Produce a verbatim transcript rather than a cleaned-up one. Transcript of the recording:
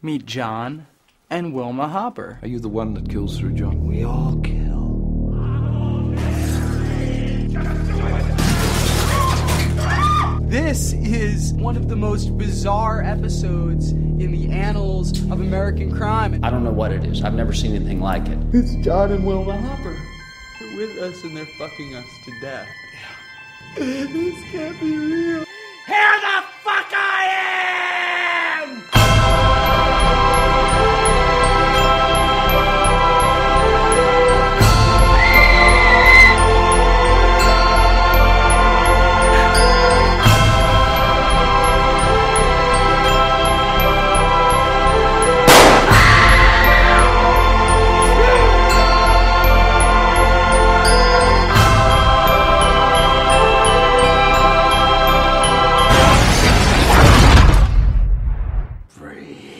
Meet John and Wilma Hopper. Are you the one that kills through John? We all kill. This is one of the most bizarre episodes in the annals of American crime. I don't know what it is. I've never seen anything like it. It's John and Wilma Hopper. They're with us and they're fucking us to death. This can't be real. Here the fuck I am! Free.